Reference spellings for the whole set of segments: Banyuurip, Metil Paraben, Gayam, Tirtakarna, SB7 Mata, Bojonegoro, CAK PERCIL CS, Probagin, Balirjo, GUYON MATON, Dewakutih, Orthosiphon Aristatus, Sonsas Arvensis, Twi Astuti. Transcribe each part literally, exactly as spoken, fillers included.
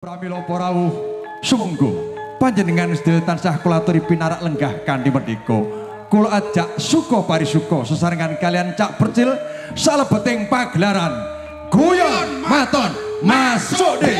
Pramila parawuh sumenggo panjenengan sedaya tansah kula aturi pinarak lenggah kanthi merdeka. Kula ajak suka parisuka sesarengan kalian Cak Percil salebeting pagelaran Guyon Maton masuk deh.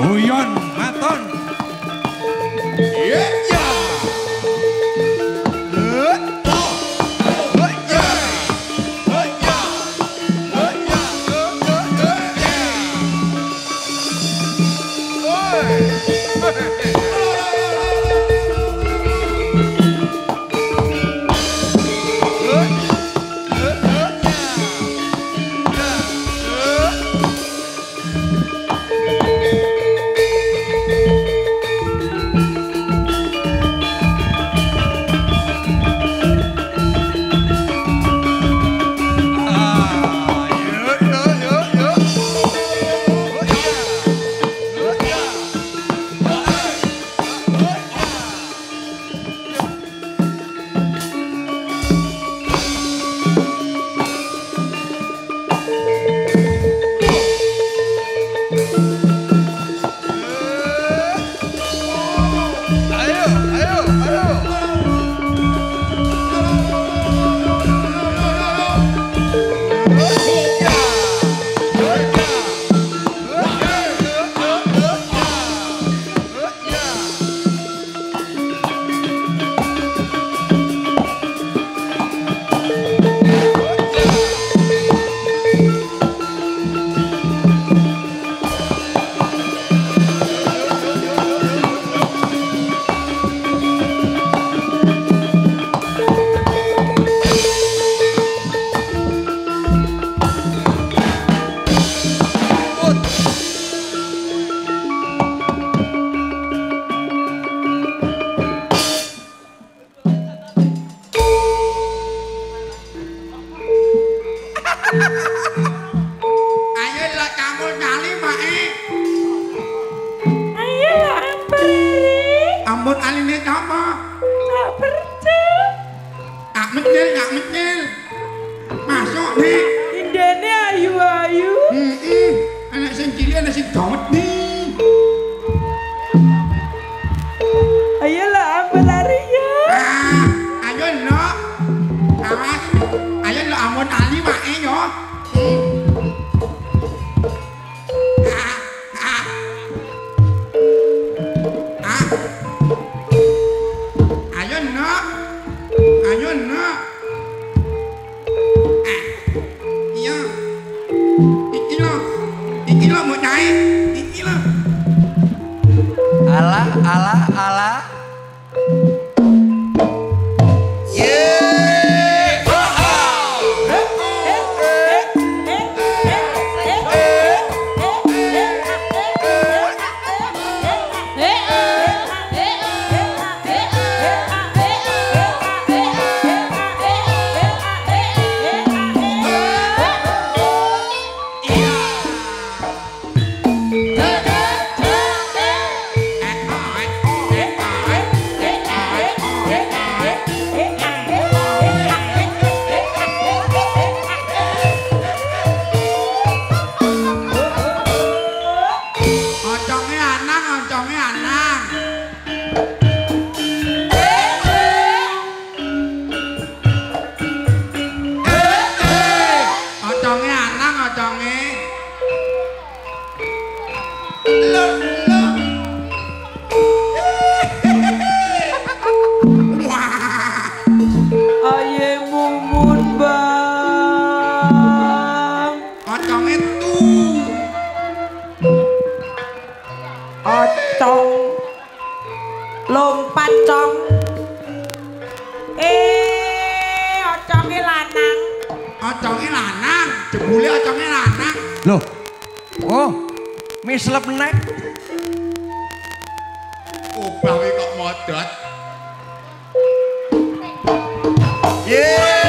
Guyon Maton. Yeah. Iki lo mau naik, iki pocong. Eh, oconge lanang. Oconge lanang, jebule oconge lanang. Loh. Oh, mislep nek. Obah kowe kok modot. Ye. Hey.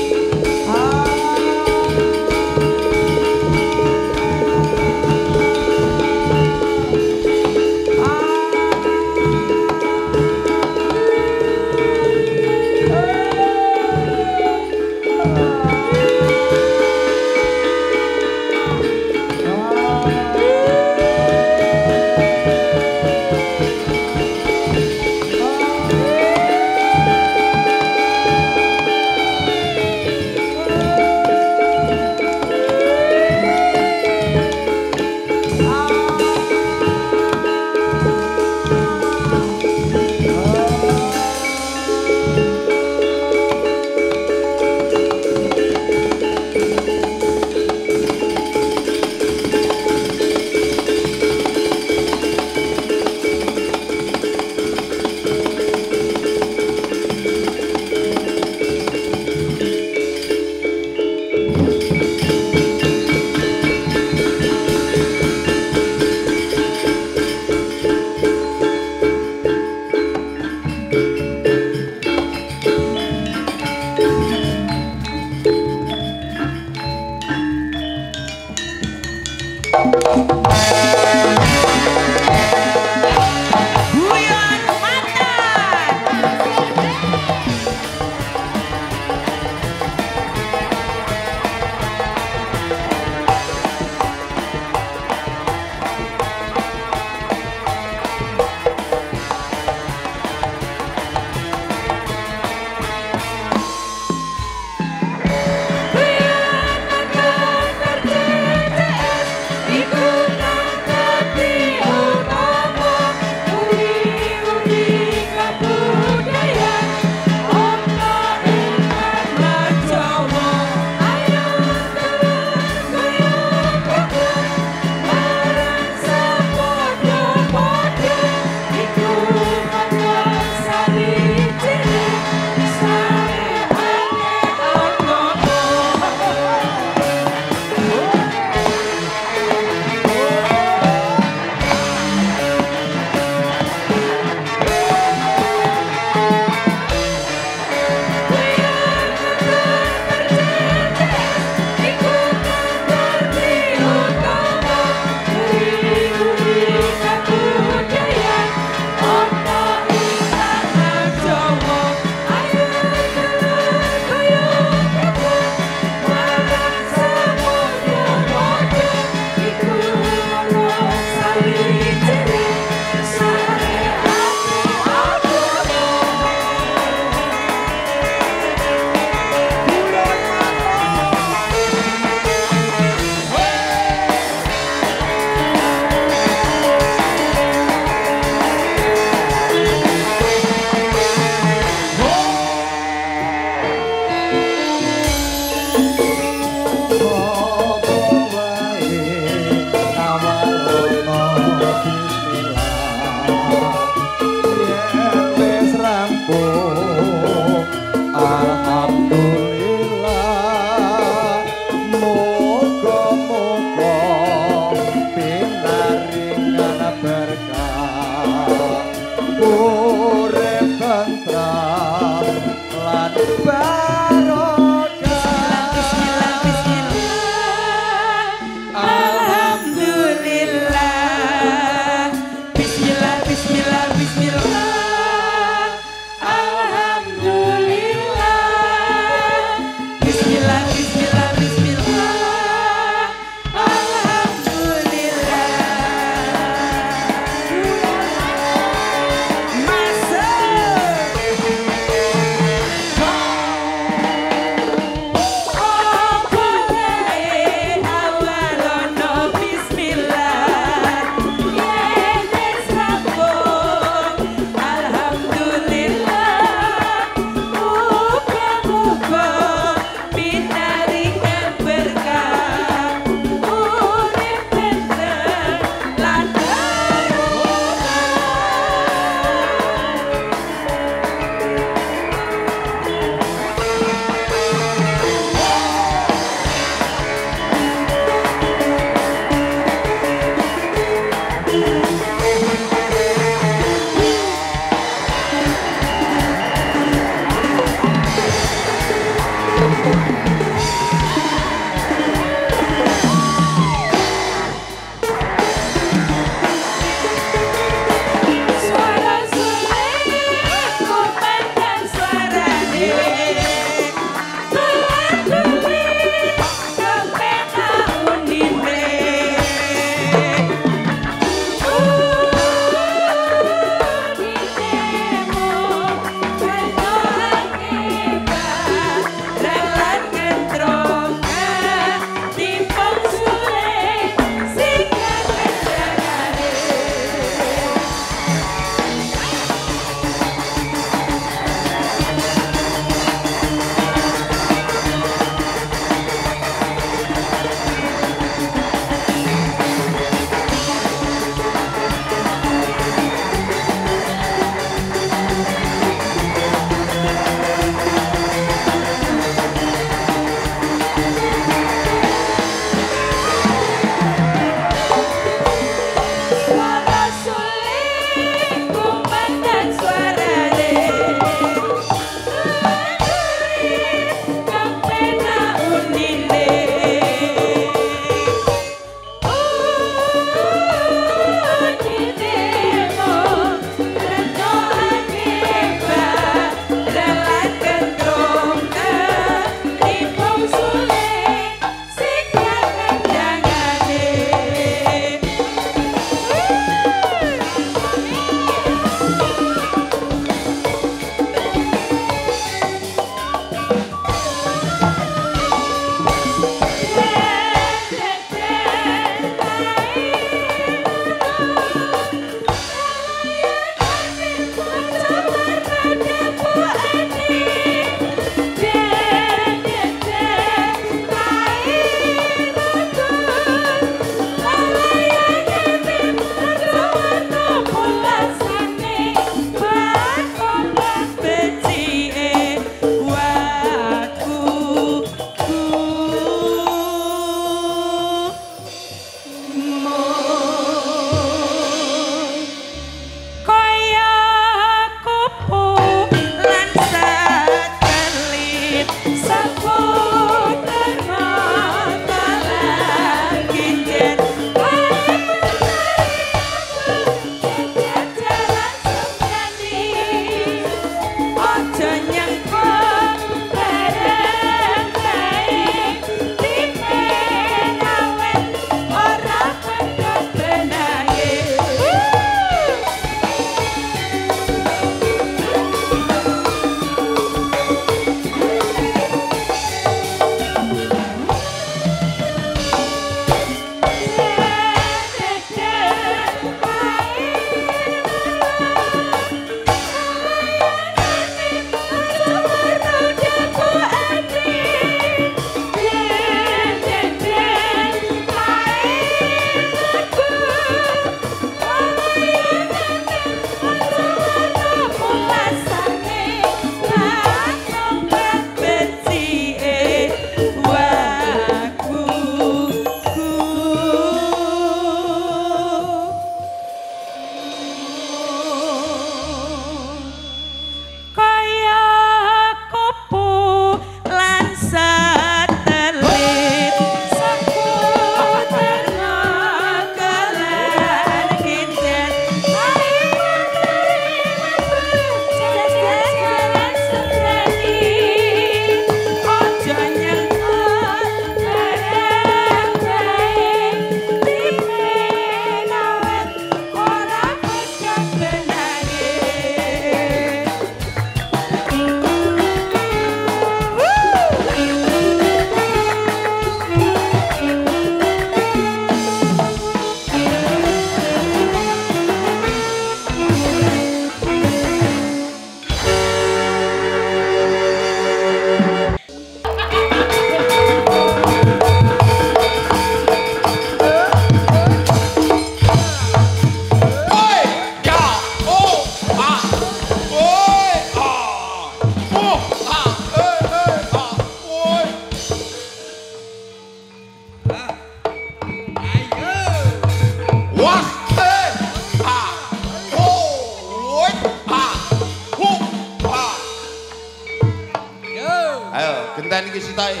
genteni iki sitoke.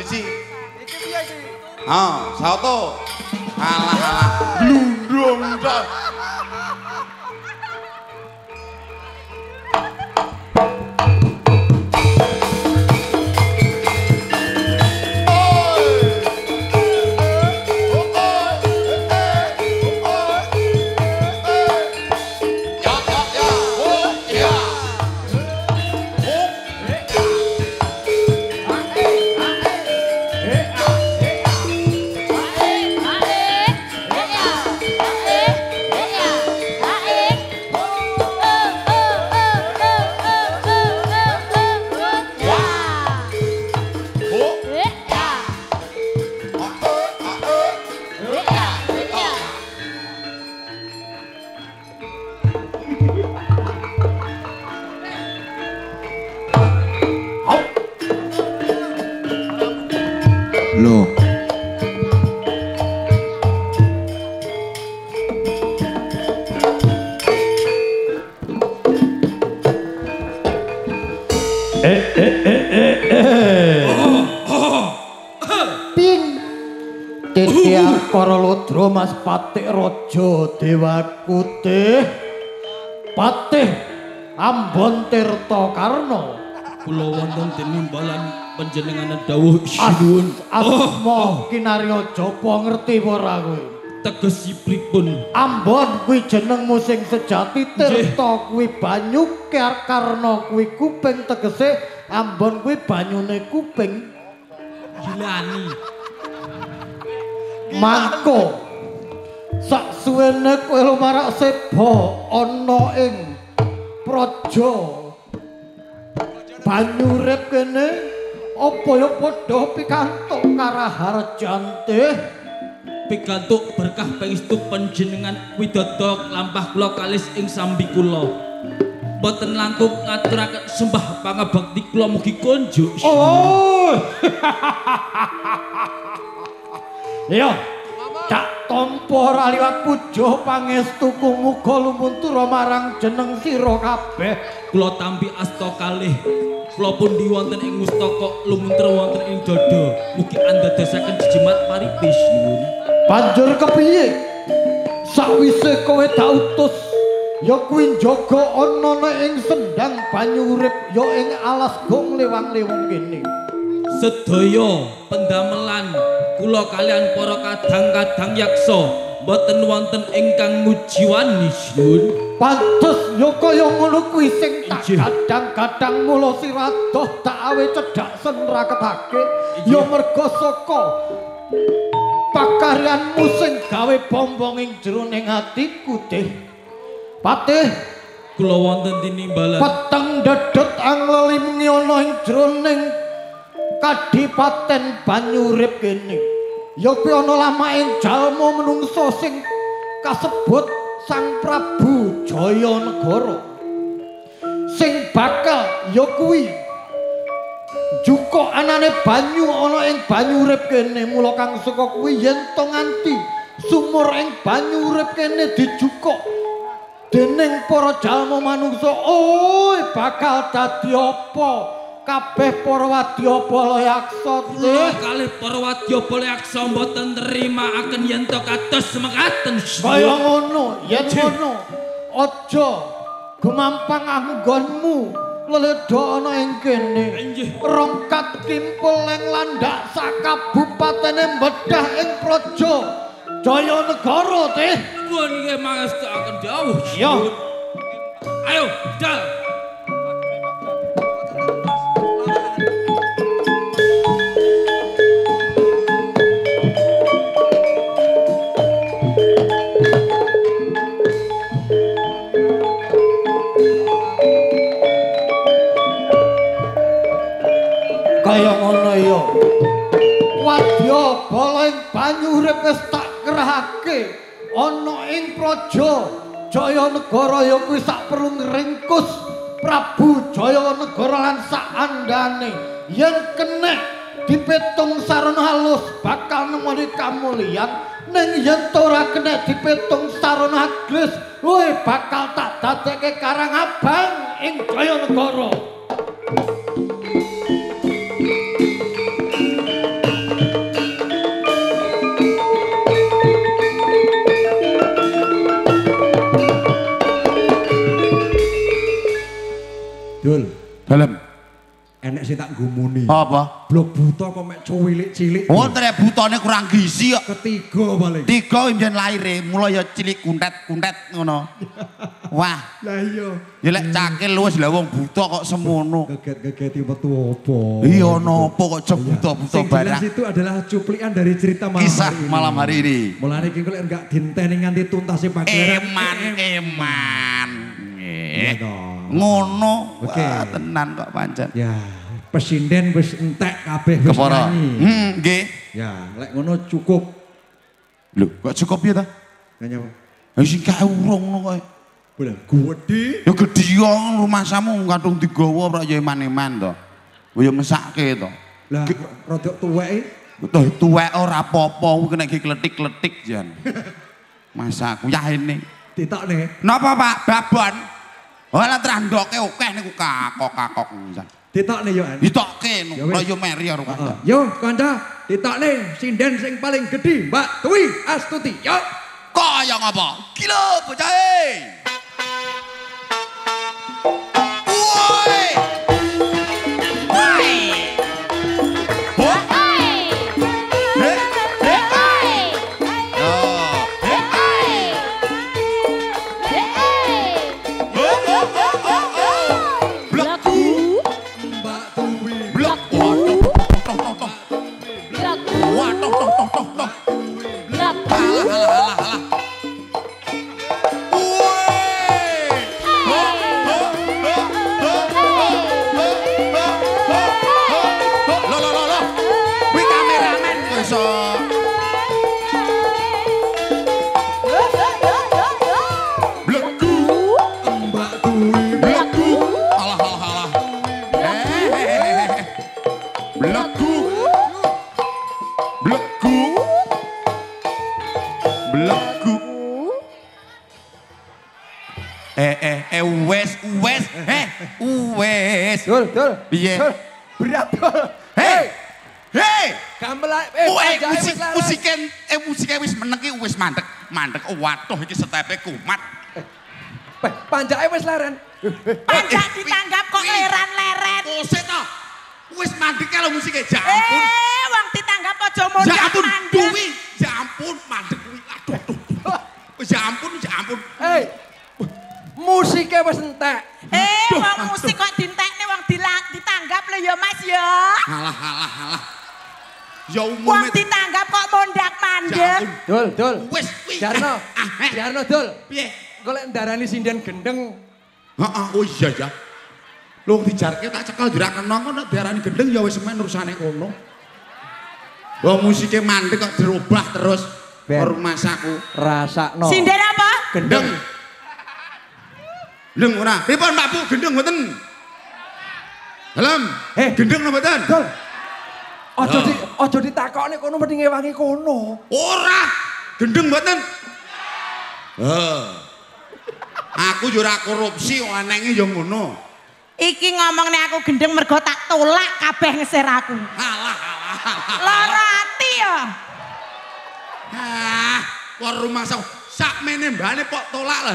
Siji. Iki piye iki? Ha, soto. Alah-alah blundung ta. Mas Patih Raja Dewakutih Patih Ambon Tirtakarna kula wonten tinimbalan panjenengan dawuh suwun asma kinarya japa ngerti ora kowe tegesipun Ambon kuwi jenengmu sing sejati Tirta kuwi banyu Karna kuwi kuping tegese Ambon kuwi banyune kuping gilani mangko sak suwene kowe lumarak seba ana ing praja Banyurip kene apa ya padha pikantuk karaharjantih pikantuk berkah pangestu panjenengan widodok lampah kula kalis ing sambi kula boten langkung ngaturaken sembah pangabekti kula mugi konjuk oh iya tak tompo ora liwat pujo pangestuku muga lumuntura marang jeneng sira kabeh kula tampi asta kalih kula pundi wonten ing mustaka lumuntra wonten ing dada mugi andadosaken jejemat paripis nyuwun banjur kepiye sakwise kowe tak utus ya kuwi njaga ana ing sendang Banyurip ya ing alas gong lewang-lewung kene sedaya pendamelan kula kalian para kadang-kadang yaksa mboten wonten ingkang ngujiwani nyuwun pantes ya kaya ngono kuwi sing tak kadang-kadang mula siradoh tak awe cedhak senraketake ya merga saka pakaryanmu sing gawe bombong ing jero ning atiku teh Patih kula wonten tinimbalan peteng dedhet angleli muni ana ing jero ning Kadipaten Banyurip kene ya kuwi ana lamaking jalma menungsa sing kasebut Sang Prabu Bojonegoro sing bakal ya kuwi njuko anane banyu ana ing Banyurip kene mula kang saka kuwi yen to nganti sumur ing Banyurip kene dijukuk dening para jalma manungsa oh bakal dadi apa kabeh para wadya bala yaksa kula kalih para wadya bala yaksa mboten nrimakaken yen to kados mekaten kaya ngono yen ngono aja gumampang anggonmu mledha ana ing kene rongkat kimpul ing landak sak kabupatene mbedhah ing praja Bojonegoro teh nuwun nggih mangestaken dawuh ya ayo dal kaya ngono ya wadya bala ing Banyurip wis tak kerahake ana ing praja Bojonegoro ya kuwi sak perlu ngringkus Prabu Bojonegoro lan sak andane yen kena dipetung sarana halus bakal nemoni kamulyan ning yen ora kena dipetung sarana aglis luwih bakal tak dadekake karang abang ing Bojonegoro. Thank you. Dul. Dalem. Enek sing tak gumuni. Apa? Blok buta kok mek cilik-cilik. Oh, trek butane kurang gizi kok. Ketiga paling. Tiga imjen laire, mula ya cilik kuntet-kuntet ngono. Wah. Lah iya. Ya lek cakil wis lah wong buta kok semono. Geget-gegeti metu apa? Iya napa kok jek buta-buta barang. Sing itu adalah cuplikan dari cerita malam Kisah hari ini. malam hari ini. Mulane iki lek enggak dinteni nganti tuntas e pagelaran. Eman, eman. Iya toh. Ngono, oke okay. Tenan kok pancen. Ya, presiden wis entek kabeh wis nyanyi. Hmm, nggih. Ya, lek ngono cukup. Lho, kok cukup ya ta? Nanya apa? Ya sing kae urung ngono kae. Boleh gedhi. Ya gedhi rumah samu kathung digawa ora ya eman-eman to. Ya mesake to. Lah rodok tuweke. Tuh tuwek ora apa-apa kuwi nek kletik-kletik jan. Masa kuyahene. Ditokne. Napa Pak? Babon. Walah trandoke akeh niku kakok-kakok pisan. Ditokne yo an. Ditokke lho yo meri karo kanca. Yo kanca, ditokne sinden sing paling gedhi, Mbak Twi Astuti. Yo. Kaya ngapa? Gila bocah e. Woi. Dul, dul, piye? Berat dul. Hei, hei, gamelan. Eh, musik, musiken, eh musiknya wis meneng ki wis mandek, mandek. Oh, waduh, iki setepe kumat. Panjake wis leren. Panjak ditanggap kok leren-leren. Pusing to. Wis mandek kalau musiknya jampun. Eh, wong ditanggap aja mondok mandek. Jampun duwi, jampun mandek kuwi. Aduh, aduh. Wis jampun, jampun. Hei. Musiknya wis entek. Eh, wong musik kok dintekne wong ditanggap lho ya Mas ya. Halah halah halah. Ya umum. Wong ditanggap kok mondak mandek. Dul, dul. Wis kuwi. Jarno. Jarno dul. Piye? Engko lek ndarani sinden gendeng. Heeh, oh iya ya. Lho dijarke tak cekel dirakeno kok nek diarani gendeng ya wis men urusane kono. Wong musike mandek kok dirubah terus. Hormasaku rasakno. Sinden apa? Gendeng. Gendeng ora. Pripun Mbak Bu gendeng mboten? Dalem. Eh gendeng napa mboten? Dul. Aja di aja ditakokne kono mesti ngewangi kono. Ora. Gendeng mboten? Heh. Aku yo ora korupsi kok anenge yo ngono. Iki ngomongne aku gendeng mergo tak tolak kabeh ngeser aku. Alah alah. Lara ati yo. Ah, kok rumah sak sakmene mbane kok tolak lah.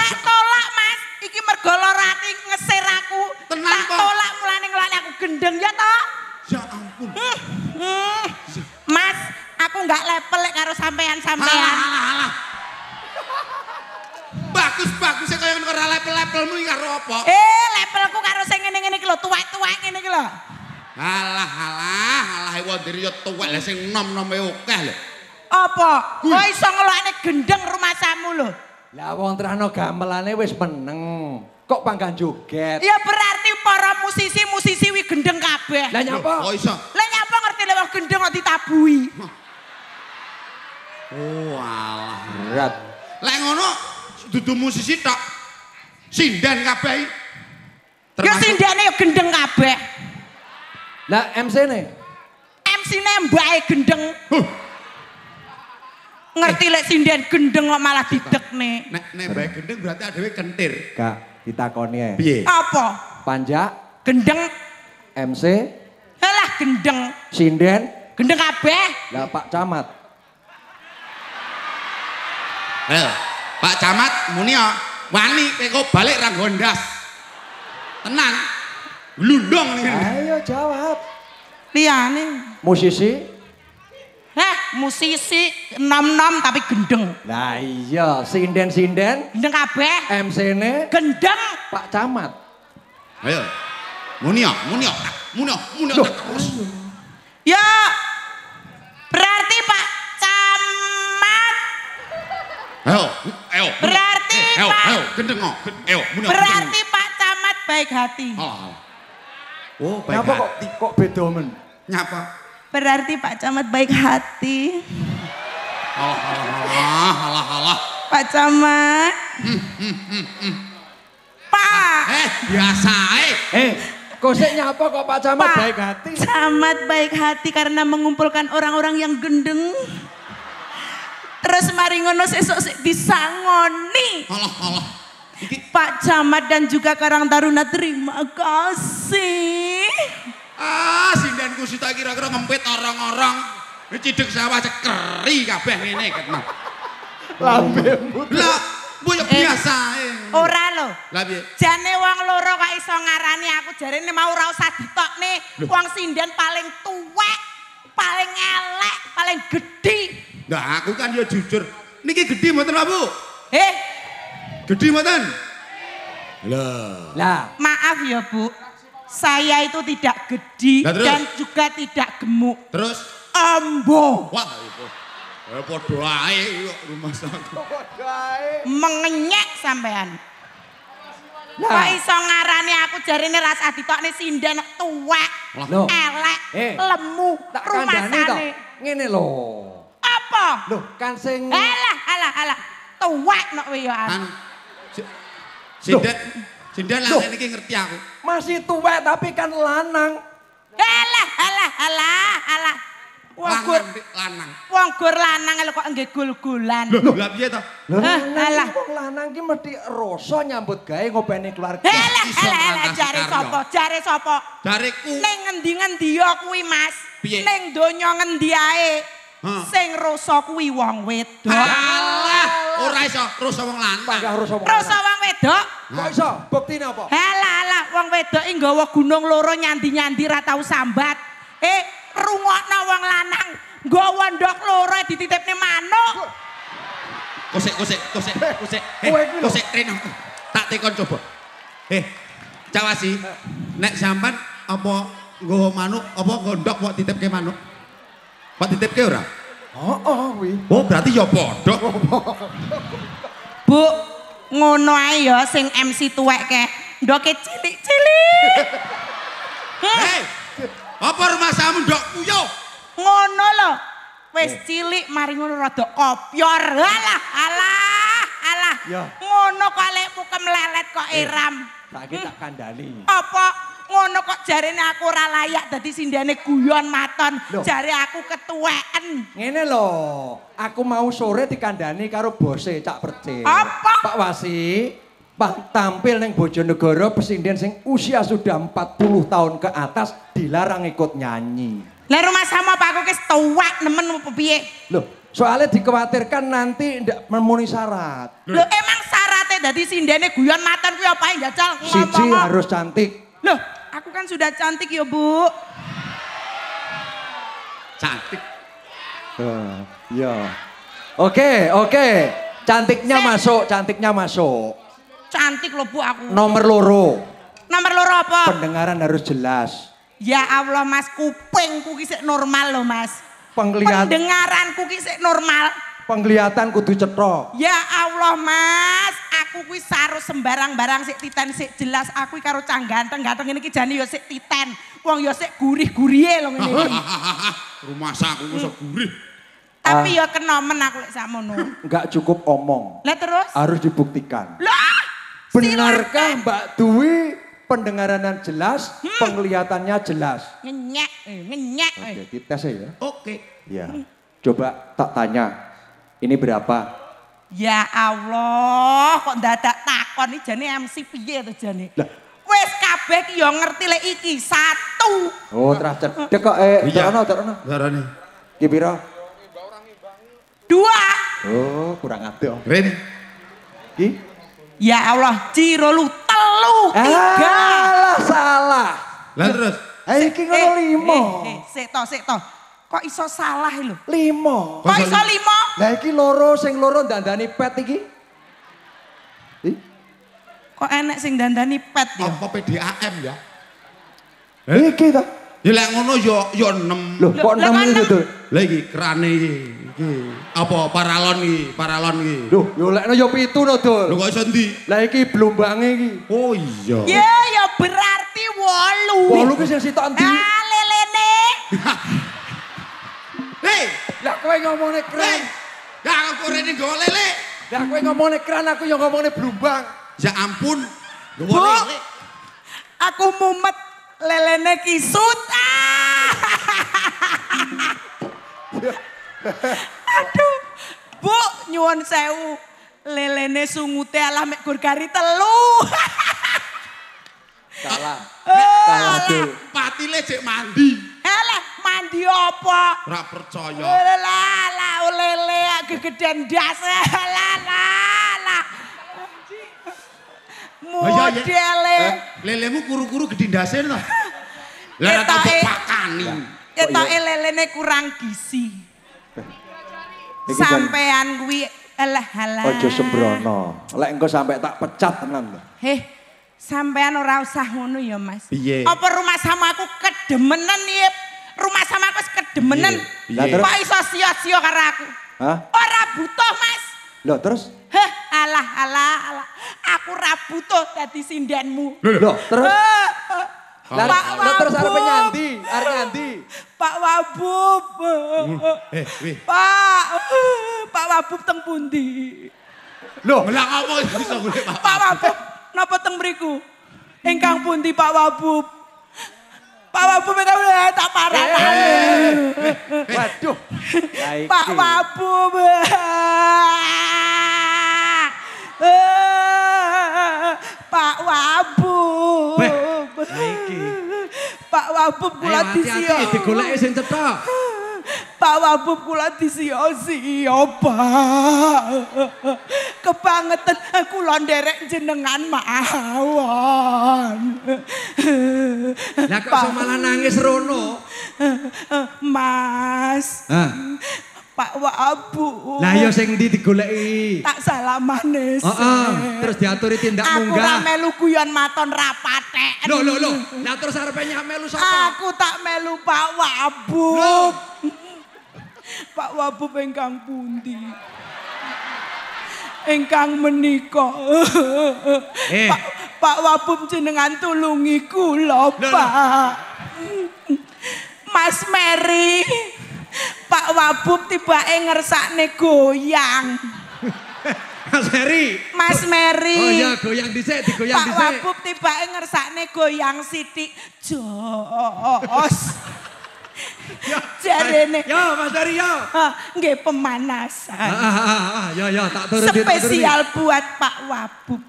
Tak tolak Mas. Iki mergo lorati ngeser aku. Tenang kok. Tolak mulane ngelakne aku gendeng ya toh? Ya ampun. Hmm. Hmm. Mas, aku enggak level karo sampean-sampean. Alah alah. Bagus-bagusnya kaya ngono ora level-levelmu iki karo apa? Eh, levelku karo sing ngene-ngene iki lho, tuwek-tuwek ngene iki lho. Alah alah, alah wondiri yo tuwek lha sing nom-nome akeh lho. Apa? Kok iso ngelakne gendeng rumah samu lho? Lah wong trahno gamelane wis meneng. Kok panggang joget? Ya berarti para musisi-musisi wi gendeng kabeh. Lah nyapa? Kok iso? Lah nyapa ngerti lewat gendeng kok ditabui. Oh alah berat. Lek ngono dudu musisi tok. Sinden kabeh iki. Ya sindene ya gendeng kabeh. Lah M C-ne? M C-ne mbake gendeng. Huh. Ngerti lek sinden gendeng kok malah didekne. Nek nek bae gendeng berarti adewe kentir. Gak ditakoni ae. Piye? Apa? Panjak gendeng M C. Halah gendeng. Sinden gendeng kabeh. Lah Pak Camat. Eh, Pak Camat muni wani teko balik ra gondas. Tenang. Glundong nih. Ayo jawab. Liane. Musisi. Hah, musisi nom-nom tapi gendeng. Nah iya, sinden-sinden. Gendeng kabeh. M C-ne. Gendeng. Pak Camat. Ayo. Munia, munia, munia, munia. Ya, berarti Pak Camat. Ayo, ayo. Berarti ayo, Pak. Ayo, gendeng. Ayo, munia. Berarti Pak Camat baik hati. Oh, oh baik nyapa hati. Kok, kok beda men? Nyapa? Berarti Pak Camat baik hati. Oh, halah, halah, halah. Pak Camat. Hmm, hmm, hmm, hmm. Pak. Eh, biasa eh. Eh. Kosek nyapa kok Pak Camat Pak baik hati? Camat baik hati karena mengumpulkan orang-orang yang gendeng. Terus mari ngono sesuk disangoni. Alah alah. Iki. Pak Camat dan juga Karang Taruna terima kasih. Ah, sindanku sita kira-kira ngempit orang-orang. Cidek sawah cekeri kabeh ngene ketemu. Lambemu. Lah. Buya biasa. Eh. Ora lho. Lah piye? Jane wong loro kok iso ngarani aku jarene mau ora usah ditokne. Wong sinden paling tuwek, paling elek, paling gedhi. Lah aku kan ya jujur. Niki gedhi mboten Pak Bu? Eh. Gedhi mboten? Lah. Lah, maaf ya Bu. Saya itu tidak gedhi dan juga tidak gemuk. Terus ambo. Wah, itu. Eh podo ae kok rumah sakit. Podo ae. Mengenyek sampean. Lah kok iso ngarani aku jarine rasah ditokne sinden tuwek, elek, eh. lemu, tak kandhani to. Ngene lho. Apa? Lho, kan sing Alah, alah, alah. Tuwek nek no, ya aku. Sinden, sinden lan iki ngerti aku. Masih tuwek tapi kan lanang. Alah, alah, alah, alah. Wonggur lanang. Wonggur lanang lho kok nggih gul-gulan. Lho lha piye to? Heh, alah wong lanang ki mesti rasa nyambut gawe ngopeni keluarga. Alah, alah jare sapa? Jare sapa? Jareku. Ning ngendi-ngendi yo kuwi, Mas. Ning donya ngendi ae. Sing rasa kuwi wong wedok. Alah, ora iso rasa wong lanang. Rasa wong wedok? Kok iso? Buktine apa? Alah, alah wong wedok iki nggawa gunung loro nyandi-nyandi ra tau sambat. Eh rungokno wong lanang nggawa ndok loro dititipne manuk. Kosek kosek kosek kosek kosek treno. Tak tekon coba. Eh, Cawasi. Nek sampean apa nggawa manuk apa gondok kok titipke manuk? Kok titipke ora? Heeh kuwi. Oh, berarti ya padha. Bu, ngono ae ya sing M C tuwek kek. Ndoke cilik-cilik. Hei. Apa rumah samu ndok kuyo? Ngono lho. Wis eh. cilik mari ngono rada kopyor. Alah, alah, alah. Ya. Ngono kok lekmu kemlelet kok eh. iram. Saiki tak hmm. kandhani. Apa ngono kok jarene aku ora layak dadi sindane guyon maton. Loh. Jare aku ketuweken. Ngene lho. Aku mau sore dikandhani karo bose Cak Percil. Apa? Pak Wasi. Pak tampil neng Bojonegoro pesinden sing usia sudah empat puluh tahun ke atas dilarang ikut nyanyi. Lah rumah sama Pak aku kes tuwek nemen opo piye? Loh, soalnya dikhawatirkan nanti ndak memenuhi syarat. Loh, emang syaratnya dadi sindene guyon maton kuwi apa enggak jajal ngomong. Siji harus cantik. Loh, aku kan sudah cantik ya, Bu. Cantik. Uh, ya. Oke, oke. Cantiknya Set. masuk, cantiknya masuk. Cantik lho Bu aku. Nomor loro. Nomor loro apa? Pendengaran harus jelas. Ya Allah Mas, kupingku ki sik normal lho Mas. Penglihatan. Pendengaranku ki sik normal. Penglihatan kudu cetha. Ya Allah Mas, aku kuwi sarus sembarang barang sik titen sik jelas. Aku karo cah ganteng-ganteng ngene iki jane yo sik titen. Wong yo sik gurih-gurihe lho ngene iki. Rumah saku iso gurih. Tapi yo kenomen aku lek sakmono. Enggak cukup omong. Lah terus? Harus dibuktikan. Lah benarkah Mbak Dwi pendengarannya jelas, hmm. penglihatannya jelas? Ngenyek, ngenyek. Oke, dites ya. Oke. Ya, coba tak tanya, ini berapa? Ya Allah, kok dadak takon ini jane M C piye to jane? Lah, wis kabeh yo ngerti lek iki satu. Oh, terus cedek kok eh terono terono. Darane. Ki pira? Dua. Oh, kurang ade om. Ren. Ki? Ya Allah, Cirolu telu tiga. Lah terus? Eh iki ngono limo. Eh sik to sik to. Kok iso salah lho? Limo. Kok iso limo? Lah iki loro sing loro dandani pet iki. Ih. Kok enek sing dandani pet ya? Apa P D A M ya? Eh iki to. Ya lek ngono yo yo enam. Lho kok enam iki to? Lah iki kerane iki. Apa paralon iki, paralon iki. Lho, yo lekno yo pitu to, Dul. Lho kok iso ndi? Lah iki blombange iki. Oh iya. Ya ya berarti wolu. Wolu ki sing sitok ndi? Ah, lelene. Hei, lah kowe ngomongne kran. Lah aku rene nggo lele. Lah kowe ngomongne kran, aku yo ngomongne blombang. Ya ampun. Lho lele. Aku mumet lelene kisut. Aduh, Bu, nyuwun sewu. Lelene sungute alah mek gur kari telu. Salah. Salah tuh. Patile cek mandi. Alah, mandi apa? Ora percaya. Lah lah lele gegedan das. Lah lah. Modele. Lelemu kuru-kuru gedindase to. Lah ora tak pakani. Ketoke lelene kurang gizi. Sampean kuwi alah-alah. Aja sembrono. Lek engko sampe tak pecat tenan lho. Heh. Sampean ora usah ngono ya, Mas. Piye? Apa rumah sama aku kedemenen iki? Rumah sama aku kedemenen. Kok iso sia-sia karo aku? Hah? Ora butuh, Mas. Lho, terus? Heh, alah-alah alah. Aku ora butuh dadi sindenmu. Lho, terus? Lah terus arep nyandi, arep nyandi. Pak Wabub. Eh, weh. Pak. Pak Wabub teng pundi? Loh, lah apa iso golek Pak? Pak Wabub napa teng mriku? Ingkang pundi Pak Wabub? Pak Wabub menika tak parani. Waduh. Pak Wabub. Pak Wabub. Pak Wabub kula disio. Digoleki sing cetha. Pak Wabub kula disio-sio, Pak. Kebangetan kula nderek jenengan mawon. Lah kok iso malah nangis rono? Mas. Hah. Pak Wabub. Lah ya sing ndi digoleki? Tak salamane. Heeh. Terus diaturi tindak munggah. Aku ora melu guyon maton rapatek. Lho lho lho. Lah terus arepe nyah melu sapa? Aku tak melu Pak Wabub. Pak Wabub ingkang pundi? Ingkang menika. Eh. Pak, Pak Wabub jenengan tulungi kula, Pak. Mas Mary. Pak Wabub tibake ngersakne goyang. Mas Mary. Mas Mary. Oh iya goyang dhisik, digoyang dhisik. Pak Wabub tibake ngersakne goyang sithik. Jos. Jarene. Yo Mas Mary yo. Nggih pemanasan. Ah ya ya tak turun dituturi. Spesial buat Pak Wabub.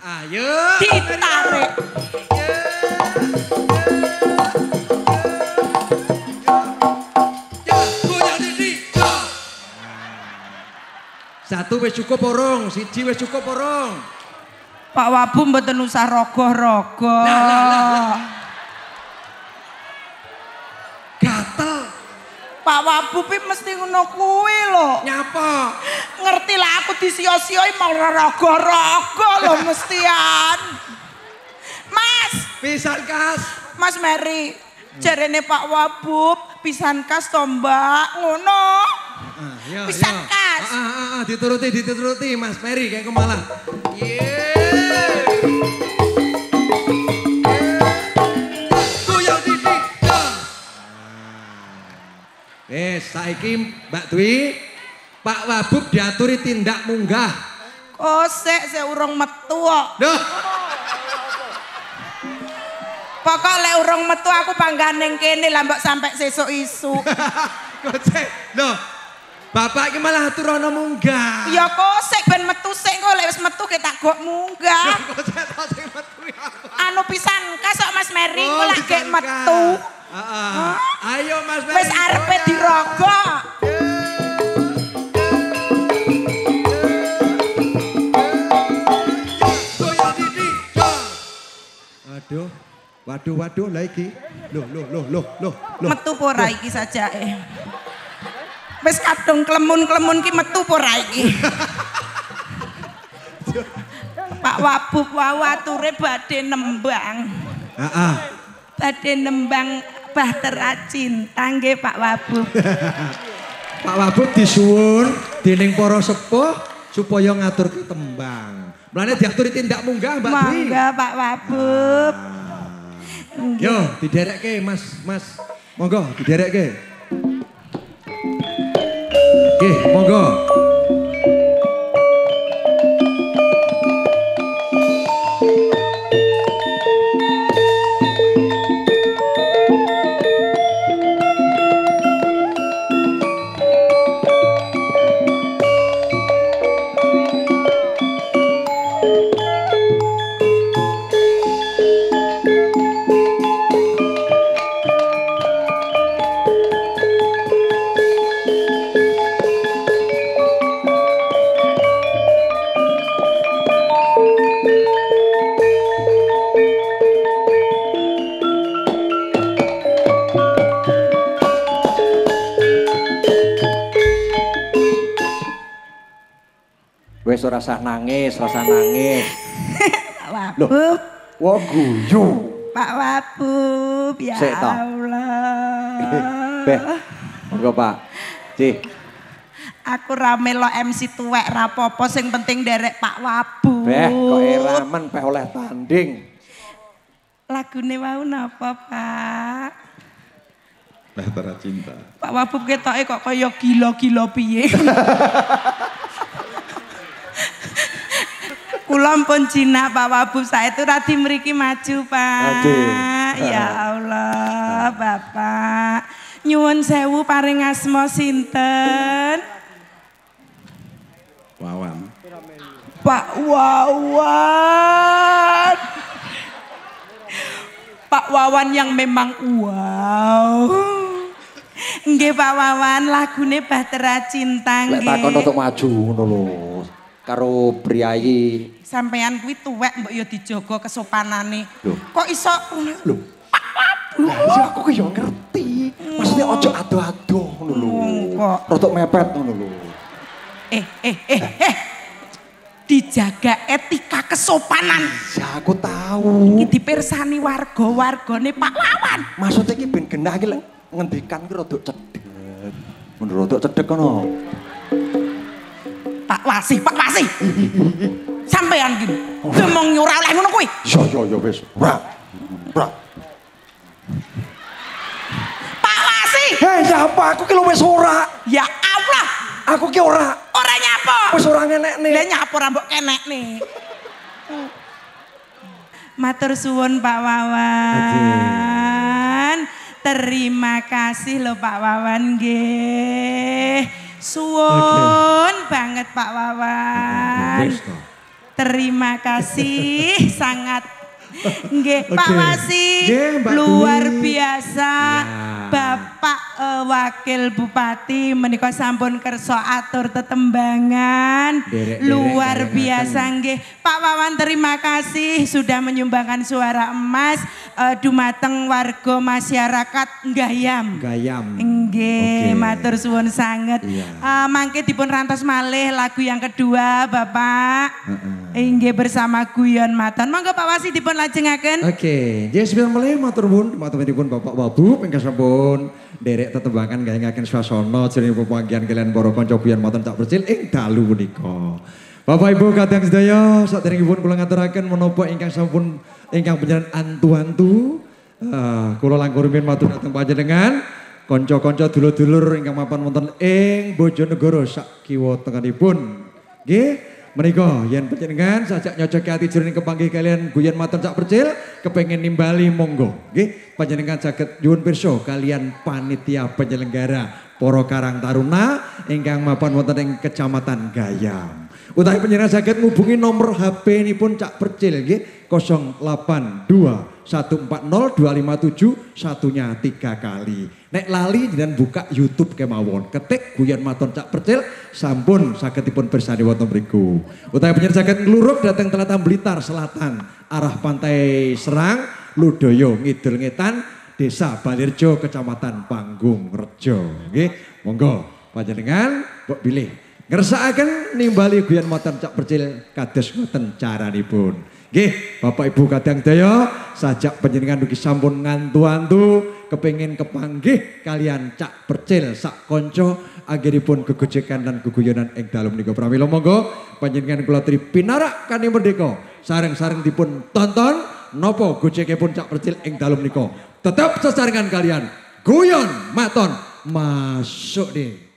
Ayo. Ditarik. Satu wis cukup porong, siji wis cukup porong. Pak Wabub mboten usah rogoh-rogoh. Lah lah lah. Gatel. Pak Wabub iki mesti ngono kuwi lho. Nyapa? Ngerti lah aku disio-sioi mau rogoh-rogoh lho mestian. Mas. Pisan kas. Mas Mary. Jarene Pak Wabub pisan kas to, Mbak. Ngono. Heeh, pisan kas. Heeh, heeh, dituruti, dituruti Mas Mary kayak kemalah. Ye. Goyang titik. Wes, saiki Mbak Dwi, Pak Wabub diaturi tindak munggah. Kosek sik urung metu kok. Lho. Pokok lek urung metu aku panggah ning kene lah mbok sampe sesuk isuk. Kosek. Lho. Bapak iki malah aturono munggah. Ya kosek ben metu sik engko lek wis metu ge tak gok munggah. Kosek to sing metu ya. Anu pisan kasok Mas Mary engko lek ge metu. Heeh. Ayo Mas Mary. Wis arepe dirogoh. Aduh. Waduh, waduh, lagi. Loh, loh, loh, loh, loh. Metu pora iki saja eh. Wis kadung klemun-klemun ki metu pora iki. Pak Wabub wawature badhe nembang. Heeh. Badhe nembang Bahtera Cinta nggih Pak Wabub. Pak Wabub disuwun dening para sepuh supaya ngaturke tembang. Mlane diaturi tindak munggah Mbak Dwi. Munggah Pak Wabub. Nah. Yo, diderekke Mas, Mas. Monggo diderekke. Nggih, monggo. Rasa nangis, rasa nangis. Pak Wabub. Wah guyu. Pak Wabub, ya Allah. Beh, enggak Pak. Cih. Aku rame lo M C tuwek rapopo, sing penting derek Pak Wabub. Beh, kok eramen peh oleh tanding. Lagune wau napa Pak? Bahtera Cinta. Pak Wabub ketoke kok kaya gila-gila piye. Kulam pun Cina Pak Wabub, saya itu rati meriki maju Pak. Aduh. Ya Allah Bapak. Nyuwun sewu paring asma sinten. Wawan. Pak Wawan. Pak Wawan yang memang wow. Nggih Pak Wawan, lagune Bahtera Cinta nggih. Lek takon untuk maju ngono lho. Karo priayi sampean kuwi tuwek mbok ya dijogo kesopanane. Kok iso lho Pak Wabub. Ya aku ki yo ngerti. Maksudnya ojo ado-ado ngono lho. Kok rodok mepet ngono lho. Eh eh eh eh. Dijaga etika kesopanan. Ya aku tahu. Iki dipirsani warga-wargane Pak Wawan. Maksudnya ki ben genah ki ngendikan ki rodok cedhek. Mun rodok cedhek ngono. Pak Wasi, Pak Wasi. Sampean gini. Demong ora oleh ngono kuwi. Ya ya ya wis. Bra. Bra. Pak Wasi. Heh, apa aku ki wis ora. Ya Allah. Aku ki ora. Ora nyapa. Wis ora ngenekne. Lah nyapa ora mbok kenekne. Matur suwun Pak Wawan. Terima kasih lho Pak Wawan nggih. Suwun banget Pak Wawan. Terima kasih sangat. Nggih Pak Wasi luar biasa. Bapak Wakil Bupati menika sampun kersa atur tetembangan. Luar biasa nggih. Pak Wawan terima kasih sudah menyumbangkan suara emas dumateng warga masyarakat Gayam. Gayam. Nggih, matur suwun sanget. Mangke dipun rantos malih lagu yang kedua, Bapak. Nggih bersama Guyon Maton. Monggo Pak Wasi dipun lajengaken. Oke, nggih sebelum mulih matur nuwun, matur nuwun Bapak Wabub ingkang sampun nderek tetembangan gayangaken swasana jroning pepanggihan kalian para kanca Guyon Maton cak percil ing dalu menika. Bapak Ibu kadang sedaya saderengipun kula ngaturaken menapa ingkang sampun ingkang panjenengan antu-antu uh, kula langkung rumiyin matur dhateng panjenengan kanca-kanca dulur-dulur ingkang mapan wonten ing Bojonegoro sak kiwa tengenipun. Nggih menika yen panjenengan sajak nyocoki ati jroning kepanggih kalian Guyon Maton sak percil kepengin nimbali monggo nggih panjenengan saged nyuwun pirsa kalian panitia penyelenggara para Karang Taruna ingkang mapan wonten ing Kecamatan Gayam. Utawi panjenengan saged ngubungi nomor H P-nipun Cak Percil nggih nol delapan dua satu empat nol dua lima tujuh satunya tiga kali. Nek lali jenengan buka YouTube kemawon. Ketik Guyon Maton Cak Percil sampun sagetipun bersani wonten mriku. Utawi panjenengan saged ngluruk dhateng Tlatah Blitar Selatan arah Pantai Serang Ludoyo Ngidul Ngetan, Desa Balirjo, Kecamatan Panggung Rejo. Nggih, monggo panjenengan mbok bilih ngersakaken nimbali guyon matan cak percil kados ngoten caranipun. Nggih, Bapak Ibu kadang daya sajak panjenengan dugi sampun ngantu-antu kepengin kepanggih kalian cak percil sak kanca akhiripun gegojekan dan geguyonan ing dalem menika pramila monggo panjenengan kula tri pinarak kanthi merdeka sareng-sareng dipun tonton napa gojekipun cak percil ing dalem menika tetep sesarengan kalian guyon maton masuk deh.